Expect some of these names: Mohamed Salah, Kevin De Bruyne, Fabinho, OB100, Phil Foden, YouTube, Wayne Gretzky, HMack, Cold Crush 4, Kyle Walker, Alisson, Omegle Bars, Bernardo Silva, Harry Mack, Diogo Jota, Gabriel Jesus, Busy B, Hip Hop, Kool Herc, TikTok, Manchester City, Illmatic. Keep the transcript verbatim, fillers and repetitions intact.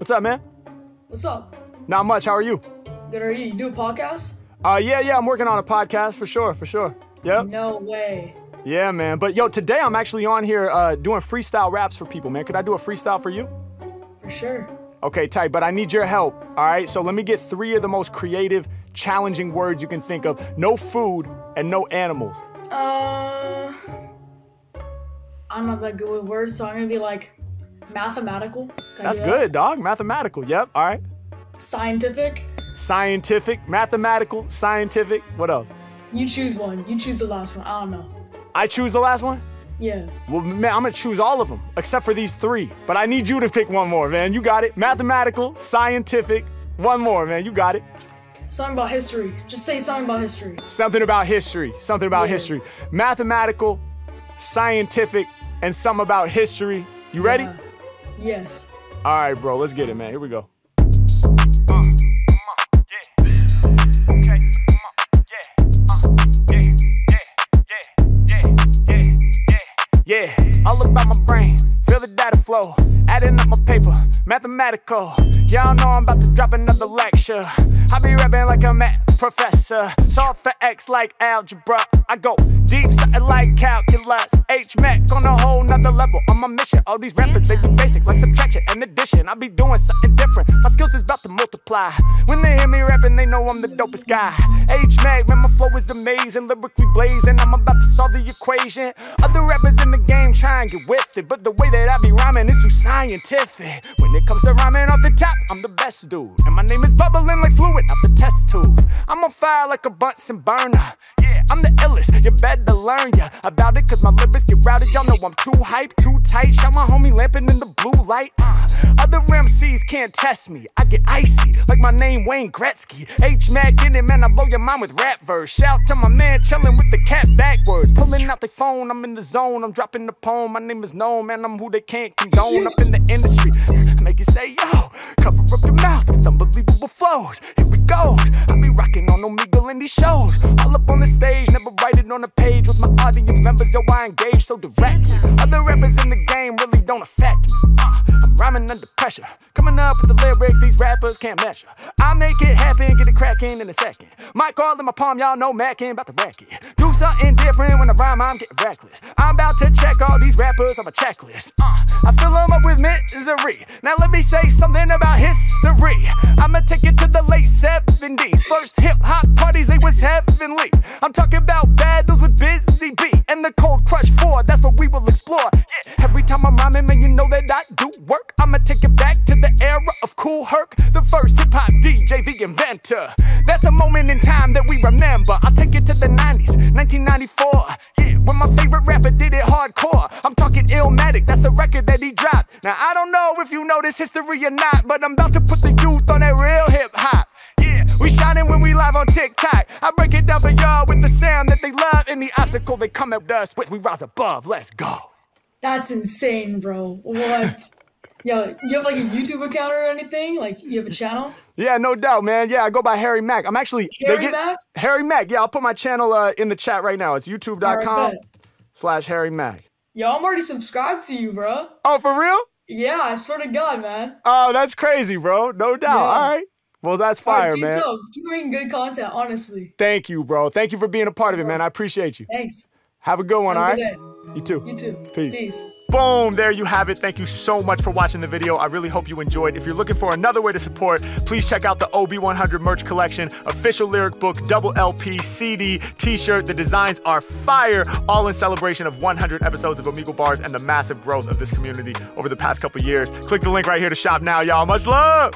What's up, man? What's up? Not much. How are you? Good. Are you? You do a podcast? Uh, yeah, yeah. I'm working on a podcast for sure, for sure. Yep. No way. Yeah, man. But yo, today I'm actually on here uh, doing freestyle raps for people, man. Could I do a freestyle for you? For sure. Okay, tight. But I need your help. All right. So let me get three of the most creative, challenging words you can think of. No food and no animals. Uh, I'm not that good with words, so I'm gonna be like mathematical. Can That's that? good, dog. Mathematical. Yep. All right. Scientific. Scientific. Mathematical. Scientific. What else? You choose one. You choose the last one. I don't know. I choose the last one? Yeah. Well, man, I'm gonna choose all of them, except for these three. But I need you to pick one more, man. You got it. Mathematical, scientific, one more, man. You got it. Something about history. Just say something about history. Something about history. Something about yeah. history. Mathematical, scientific, and something about history. You ready? Yeah. Yes. All right, bro. Let's get it, man. Here we go. Yeah, all about my brain, feel the data flow, adding up my paper, mathematical. Y'all know I'm about to drop another lecture. I be rapping like a math professor. Solve for X like algebra. I go deep, something like calculus. H Mack on a whole nother level. On my mission, all these rappers, they be basic like subtraction and addition. I be doing something different. My skills is about to multiply. When they hear me rapping, they know I'm the dopest guy. H Mack, man, my flow is amazing, lyrically blazing. I'm about to solve the equation. Other rappers in the game try and get with it, but the way that I be rhyming is too scientific. When it comes to rhyming off the top, I'm the best dude, and my name is bubbling like fluid out the test tube. I'm on fire like a Bunsen burner. Yeah, I'm the illest. You better learn ya about it, cause my lyrics get routed. Y'all know I'm too hype, too tight. Shout my homie lamping in the blue light. Uh, other M Cs can't test me. I get icy like my name Wayne Gretzky. H Mack in it, man. I blow your mind with rap verse. Shout to my man chilling with the cat backwards, pulling out the phone. I'm in the zone. I'm dropping the poem. My name is known, man. I'm who they can't condone. Up in the industry, make it say yo. Cover up your mouth with unbelievable flows. Here we go. I be rocking on Omegle in these shows. All up on the stage, never write it on a page. With my audience members, yo, I engage so direct. Other rappers in the game really don't affect me. Uh, I'm rhyming under pressure. Coming up with the lyrics these rappers can't measure. I make it happen, get it cracking in a second. Mic all in my palm, y'all know Mackin' about to rack it. Do something different when I rhyme, I'm getting reckless. I'm about to check all these rappers on my checklist. Uh, I fill them up with misery. Now let me say something about history. I'ma take it to the late seventies. First hip-hop parties, they was heavenly. I'm talking about battles with Busy B and the Cold Crush four. That's what we will explore. Yeah. Every time I'm rhyming, man, you know that I do work. I'ma take it back to the era of Kool Herc, the first hip-hop D J, the inventor. That's a moment in time that we remember. I'll take it to the nineties, nineteen ninety-four. Yeah, when my favorite rapper did it hardcore. I'm talking Illmatic, that's the record that he dropped. Now, I don't know if you know this history or not, but I'm about to put the youth on that real hip-hop. Yeah, we shining when we live on TikTok. I break it down for y'all with the sound that they love. Any obstacle they come at us with, we rise above. Let's go. That's insane, bro. What? Yo, you have like a YouTube account or anything? Like, you have a channel? Yeah, no doubt, man. Yeah, I go by Harry Mack. I'm actually... Harry get, Mack? Harry Mack. Yeah, I'll put my channel uh, in the chat right now. It's youtube.com slash Harry Mack. Yo, I'm already subscribed to you, bro. Oh, for real? Yeah, I swear to God, man. Oh, that's crazy, bro. No doubt. Yeah. All right. Well, that's fire, right, man. So. Keep making good content, honestly. Thank you, bro. Thank you for being a part of it, man. I appreciate you. Thanks. Have a good one, Have all right? Day. You too. You too. Peace. Peace. Boom, there you have it. Thank you so much for watching the video. I really hope you enjoyed. If you're looking for another way to support, please check out the O B one hundred merch collection, official lyric book, double L P, C D, t-shirt. The designs are fire, all in celebration of one hundred episodes of Omegle Bars and the massive growth of this community over the past couple years. Click the link right here to shop now, y'all. Much love.